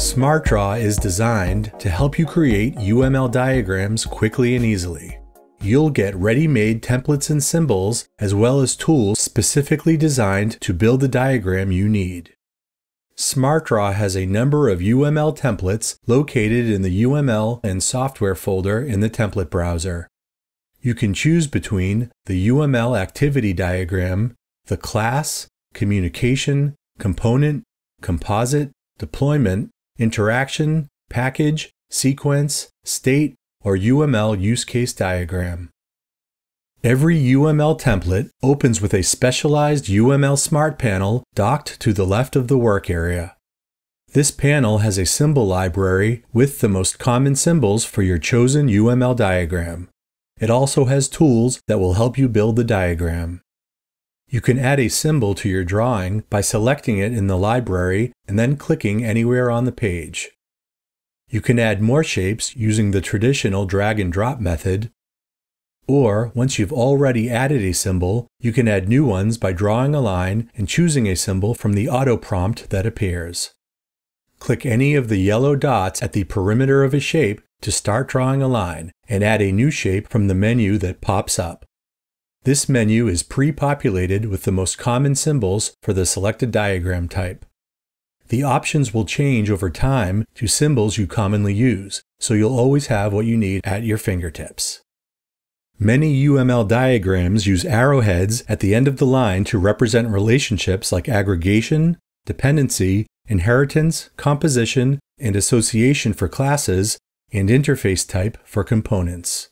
SmartDraw is designed to help you create UML diagrams quickly and easily. You'll get ready-made templates and symbols, as well as tools specifically designed to build the diagram you need. SmartDraw has a number of UML templates located in the UML and software folder in the template browser. You can choose between the UML activity diagram, the class, communication, component, composite, deployment, interaction, package, sequence, state, or UML use case diagram. Every UML template opens with a specialized UML Smart panel docked to the left of the work area. This panel has a symbol library with the most common symbols for your chosen UML diagram. It also has tools that will help you build the diagram. You can add a symbol to your drawing by selecting it in the library and then clicking anywhere on the page. You can add more shapes using the traditional drag and drop method, or once you've already added a symbol, you can add new ones by drawing a line and choosing a symbol from the auto prompt that appears. Click any of the yellow dots at the perimeter of a shape to start drawing a line and add a new shape from the menu that pops up. This menu is pre-populated with the most common symbols for the selected diagram type. The options will change over time to symbols you commonly use, so you'll always have what you need at your fingertips. Many UML diagrams use arrowheads at the end of the line to represent relationships like aggregation, dependency, inheritance, composition, and association for classes, and interface type for components.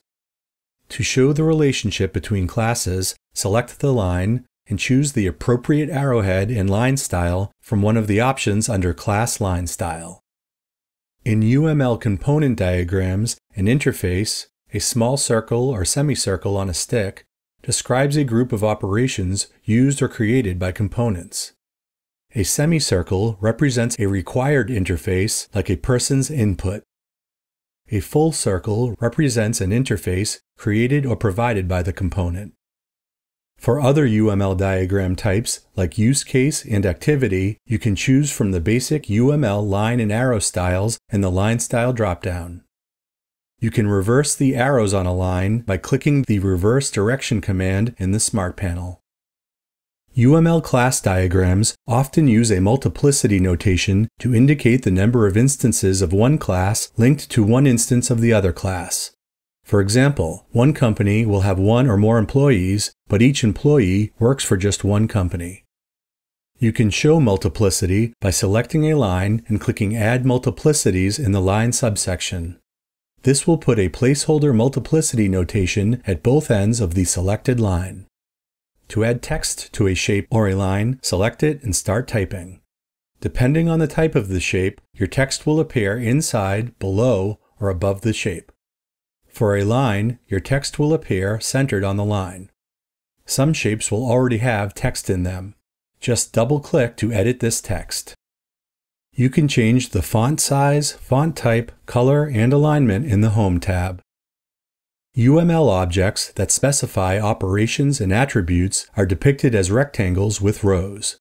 To show the relationship between classes, select the line and choose the appropriate arrowhead and line style from one of the options under Class Line Style. In UML component diagrams, an interface, a small circle or semicircle on a stick, describes a group of operations used or created by components. A semicircle represents a required interface like a person's input. A full circle represents an interface created or provided by the component. For other UML diagram types, like use case and activity, you can choose from the basic UML line and arrow styles and the line style dropdown. You can reverse the arrows on a line by clicking the reverse direction command in the Smart panel. UML class diagrams often use a multiplicity notation to indicate the number of instances of one class linked to one instance of the other class. For example, one company will have one or more employees, but each employee works for just one company. You can show multiplicity by selecting a line and clicking Add Multiplicities in the line subsection. This will put a placeholder multiplicity notation at both ends of the selected line. To add text to a shape or a line, select it and start typing. Depending on the type of the shape, your text will appear inside, below, or above the shape. For a line, your text will appear centered on the line. Some shapes will already have text in them. Just double-click to edit this text. You can change the font size, font type, color, and alignment in the Home tab. UML objects that specify operations and attributes are depicted as rectangles with rows.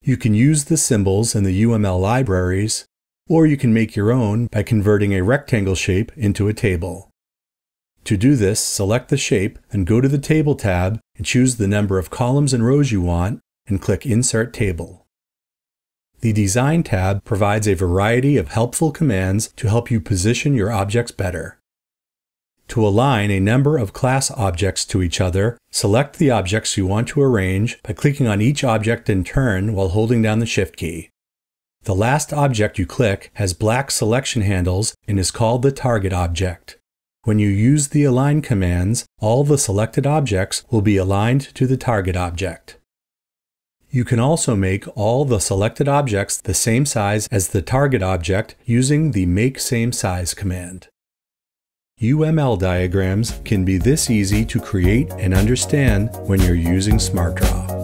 You can use the symbols in the UML libraries, or you can make your own by converting a rectangle shape into a table. To do this, select the shape and go to the Table tab and choose the number of columns and rows you want and click Insert Table. The Design tab provides a variety of helpful commands to help you position your objects better. To align a number of class objects to each other, select the objects you want to arrange by clicking on each object in turn while holding down the Shift key. The last object you click has black selection handles and is called the target object. When you use the align commands, all the selected objects will be aligned to the target object. You can also make all the selected objects the same size as the target object using the Make Same Size command. UML diagrams can be this easy to create and understand when you're using SmartDraw.